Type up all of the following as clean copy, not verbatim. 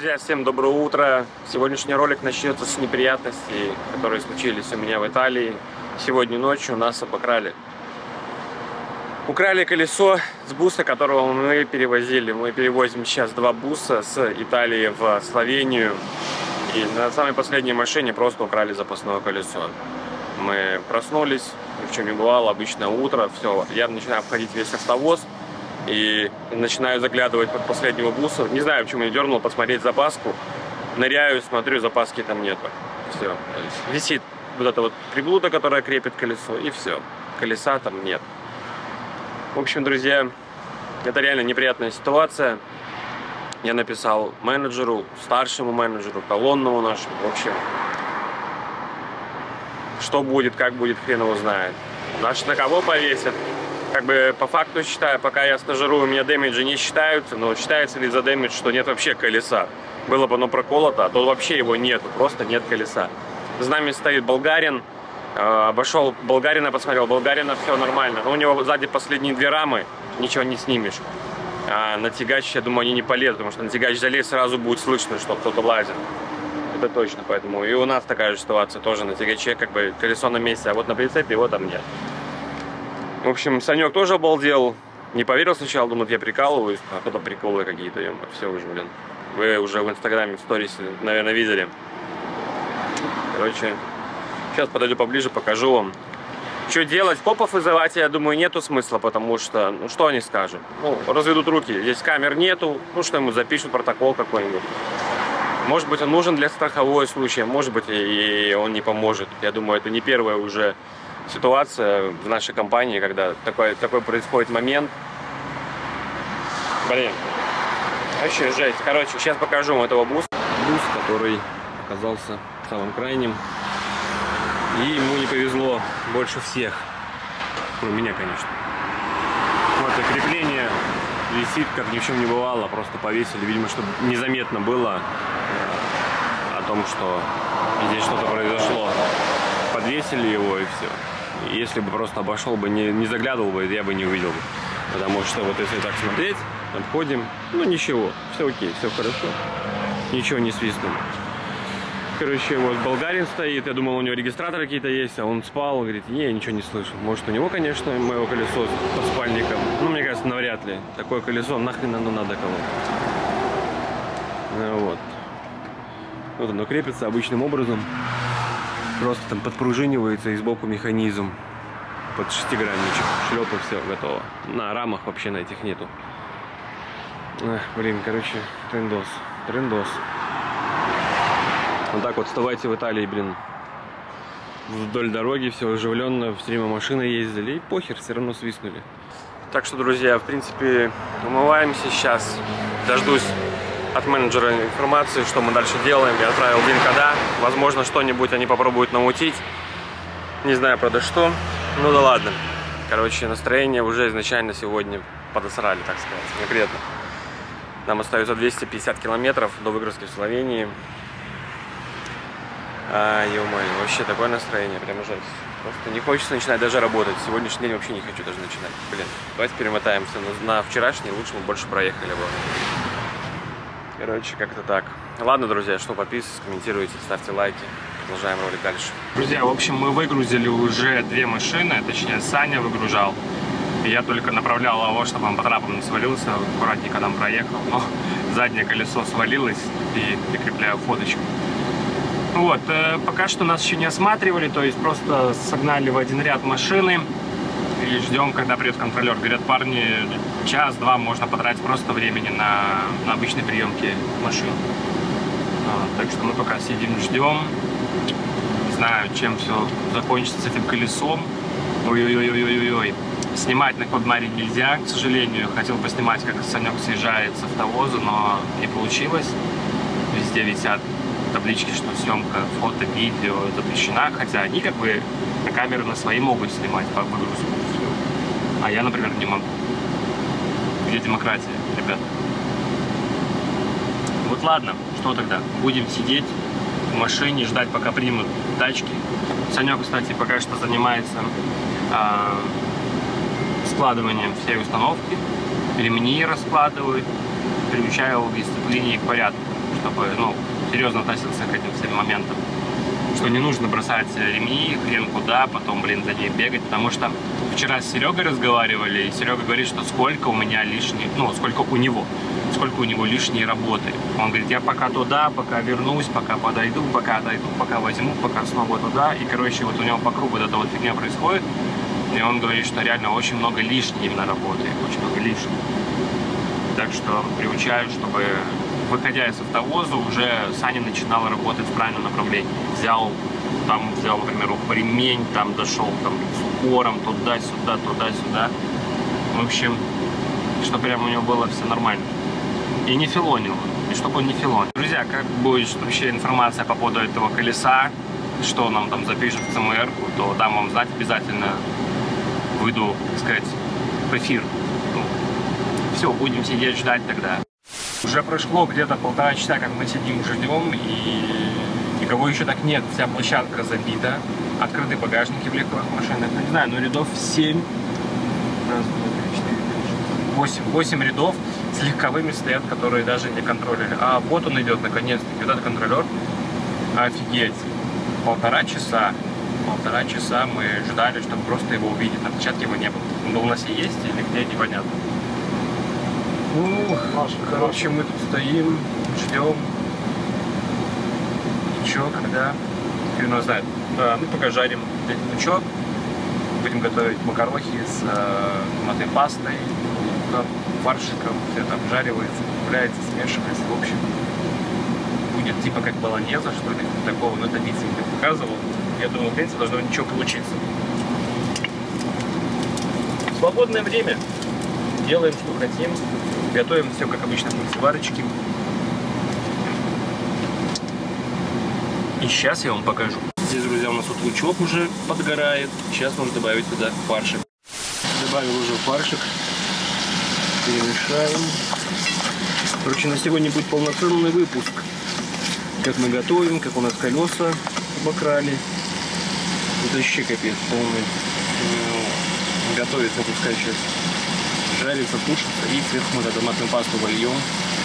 Друзья, всем доброе утро. Сегодняшний ролик начнется с неприятностей, которые случились у меня в Италии. Сегодня ночью нас обокрали. Украли колесо с буса, которого мы перевозили. Мы перевозим сейчас два буса с Италии в Словению. И на самой последней машине просто украли запасное колесо. Мы проснулись, ни в чем не бывало, обычное утро. Все, я начинаю обходить весь автовоз. И начинаю заглядывать под последнего буса. Не знаю, почему я дернул, посмотреть запаску. Ныряю, смотрю, запаски там нету. Все. Висит вот эта вот приблуда, которая крепит колесо, и все. Колеса там нет. В общем, друзья, это реально неприятная ситуация. Я написал менеджеру, старшему менеджеру, колонному нашему. В общем, что будет, как будет, хрен его знает. Наш на кого повесят? Как бы по факту считаю, пока я стажирую, у меня дэмиджи не считаются, но считается ли за дэмидж, что нет вообще колеса? Было бы оно проколото, а то вообще его нет, просто нет колеса. За нами стоит болгарин, обошел болгарина, посмотрел, болгарина все нормально, но у него сзади последние две рамы, ничего не снимешь. А на тягач, я думаю, они не полезут, потому что на тягач залез, сразу будет слышно, что кто-то лазит. Это точно, поэтому и у нас такая же ситуация тоже на тягаче, как бы колесо на месте, а вот на прицепе его там нет. В общем, Санек тоже обалдел, не поверил сначала, думал, я прикалываюсь, а кто-то приколы какие-то, все уже, блин. Вы уже в Инстаграме, в сторис, наверное, видели. Короче, сейчас подойду поближе, покажу вам. Что делать, копов вызывать, я думаю, нету смысла, потому что, ну, что они скажут? Ну, разведут руки, здесь камер нету, ну, что ему запишут, протокол какой-нибудь. Может быть, он нужен для страхового случая, может быть, и он не поможет. Я думаю, это не первое уже... ситуация в нашей компании, когда такой происходит момент. Блин, вообще жесть. Короче, сейчас покажу вам этого буса. Бус, который оказался самым крайним. И ему не повезло больше всех. Ну, меня, конечно. Вот и крепление висит, как ни в чем не бывало. Просто повесили, видимо, чтобы незаметно было о том, что здесь что-то произошло. Подвесили его, и все. Если бы просто обошел бы, не заглядывал бы, я бы не увидел. Потому что вот если так смотреть, обходим, ну ничего, все окей, все хорошо. Ничего не свистнуло. Короче, вот болгарин стоит, я думал, у него регистраторы какие-то есть, а он спал, говорит, не, я ничего не слышал. Может, у него, конечно, моего колесо под спальником. Ну, мне кажется, навряд ли. Такое колесо, нахрен оно надо кому-то. Вот. Вот оно крепится обычным образом. Просто там подпружинивается и сбоку механизм под шестигранничек, шлеп, и все, готово. На рамах вообще на этих нету. Эх, блин, короче, трендос. Вот так вот вставайте в Италии, блин. Вдоль дороги все оживленно, все время машины ездили, и похер, все равно свистнули. Так что, друзья, в принципе, умываемся сейчас. Дождусь от менеджера информации, что мы дальше делаем. Я отправил линк, да, возможно, что-нибудь они попробуют намутить, не знаю, правда, что. Ну да ладно, короче, настроение уже изначально сегодня подосрали, так сказать, конкретно. Нам остается 250 километров до выгрузки в Словении. А, ё-моё, вообще такое настроение, прям жесть. Просто не хочется начинать даже работать. Сегодняшний день вообще не хочу даже начинать. Блин, давайте перемотаемся на вчерашний, лучше мы больше проехали бы. Короче, как-то так. Ладно, друзья, что, подписывайтесь, комментируйте, ставьте лайки. Продолжаем ролик дальше. Друзья, в общем, мы выгрузили уже две машины, точнее, Саня выгружал. И я только направлял его, чтобы он по трапам не свалился, аккуратненько там проехал. Но заднее колесо свалилось, и прикрепляю фоточку. Вот, пока что нас еще не осматривали, то есть просто согнали в один ряд машины. И ждем, когда придет контролер. Говорят, парни, час-два можно потратить просто времени на обычной приемке машин. Так что мы пока сидим, ждем. Не знаю, чем все закончится с этим колесом. Ой-ой-ой-ой-ой. Снимать на Кодмаре нельзя, к сожалению. Хотел бы снимать, как Санек съезжает с автовоза, но не получилось. Везде висят таблички, что съемка фото, видео запрещена. Хотя они как бы на камеры на свои могут снимать по выгрузку. А я, например, не могу. Где демократия, ребят? Вот ладно, что тогда? Будем сидеть в машине, ждать, пока примут тачки. Санек, кстати, пока что занимается складыванием всей установки. Ремни раскладывают, приучая его к дисциплине и к порядку. чтобы, ну, серьезно относился к этим всем моментам. Что не нужно бросать ремни, хрен куда, потом, блин, за ней бегать. Потому что вчера с Серегой разговаривали, и Серега говорит, что сколько у меня лишней, ну, сколько у него лишней работы. Он говорит, я пока туда, пока вернусь, пока подойду, пока отойду, пока возьму, пока снова туда. И, короче, вот у него по кругу вот эта вот фигня происходит. И он говорит, что реально очень много лишней именно работы, очень много лишней. Так что приучаю, чтобы, выходя из автовоза, уже Саня начинал работать в правильном направлении. Взял, к примеру, ремень, там дошел там, с упором туда-сюда, туда-сюда. В общем, чтобы прям у него было все нормально. И не филонил, и чтобы он не филонил. Друзья, как будет вообще информация по поводу этого колеса, что нам там запишут в ЦМР, то дам вам знать обязательно. Выйду, так сказать, в эфир. Ну, все, будем сидеть ждать тогда. Уже прошло где-то полтора часа, как мы сидим, ждем, и никого еще так нет. Вся площадка забита, открыты багажники в легковых машинах. Не знаю, но рядов 7, 8 рядов с легковыми стоят, которые даже не контролили. А вот он идет, наконец-таки, вот этот контролер. Офигеть. Полтора часа мы ждали, чтобы просто его увидеть. На площадке его не было. Но у нас и есть, или где, непонятно. Ух, короче, мы тут стоим, ждем. И чё, когда? Хрен его знает. Да, мы пока жарим пучок. Будем готовить макарохи с томатной пастой, луком, фаршиком. Все это обжаривается, добавляется, смешивается. В общем, будет типа как болоньеза, что ли, такого. Но это Витя мне показывал. Я думаю, в принципе, должно ничего получиться. Свободное время. Делаем, что хотим. Готовим все, как обычно, в мультиварочке. И сейчас я вам покажу. Здесь, друзья, у нас вот лучок уже подгорает. Сейчас нужно добавить туда фаршик. Добавил уже фаршик. Перемешаем. Короче, на сегодня будет полноценный выпуск. Как мы готовим, как у нас колеса обокрали. Это вообще капец полный. Готовится, пускай сейчас жарится, тушится, и сверху мы томатную пасту вольем,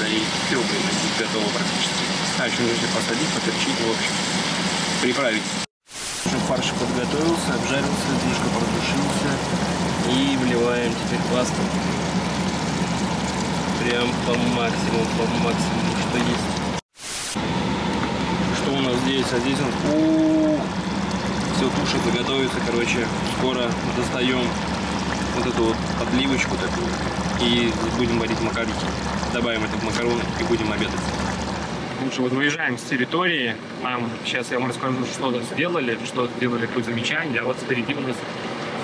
да и все будет готово практически. А еще нужно посадить, поперчить, в общем, приправить. Фарш подготовился, обжарился, немножко протушился, и вливаем теперь пасту. Прям по максимуму, что есть. Что у нас здесь? А здесь он... Все тушится, готовится, короче, скоро достаем вот эту вот подливочку такую и будем варить макароны. Добавим это в макароны и будем обедать. Лучше вот выезжаем с территории. Сейчас я вам расскажу, что сделали, какое замечание. А вот впереди у нас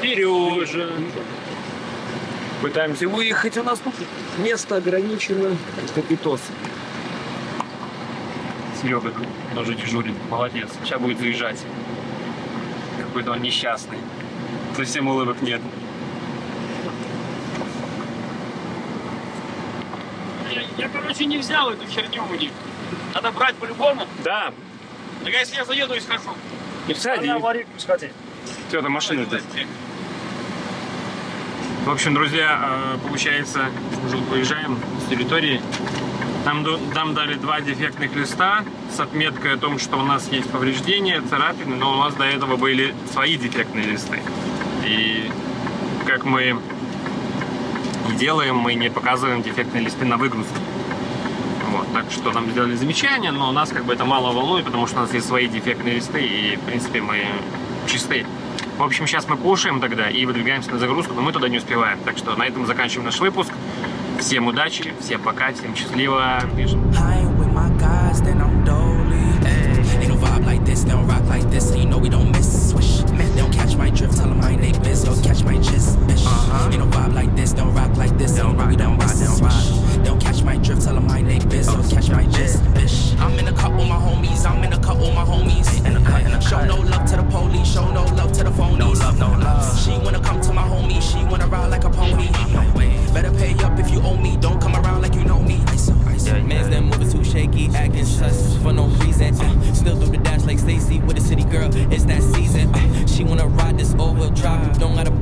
Сережа. Пытаемся выехать, у нас тут место ограничено. Это питос. Серега тоже дежурит, молодец. Сейчас будет заезжать. Какой-то он несчастный. Совсем улыбок нет. Я, короче, не взял эту херню у них. Надо брать по-любому. Да. Так если я заеду и схожу. И всади. Она аварийку сходи. Все, это машина-то. В общем, друзья, получается, уже выезжаем с территории. Нам дали 2 дефектных листа с отметкой о том, что у нас есть повреждения, царапины, но у нас до этого были свои дефектные листы. И как мы и делаем, мы не показываем дефектные листы на выгрузке. Вот, так что нам сделали замечание, но нас как бы это мало волнует, потому что у нас есть свои дефектные листы, и в принципе мы чисты. В общем, сейчас мы кушаем тогда и выдвигаемся на загрузку, но мы туда не успеваем. Так что на этом заканчиваем наш выпуск. Всем удачи, всем пока, всем счастливо. Don't gotta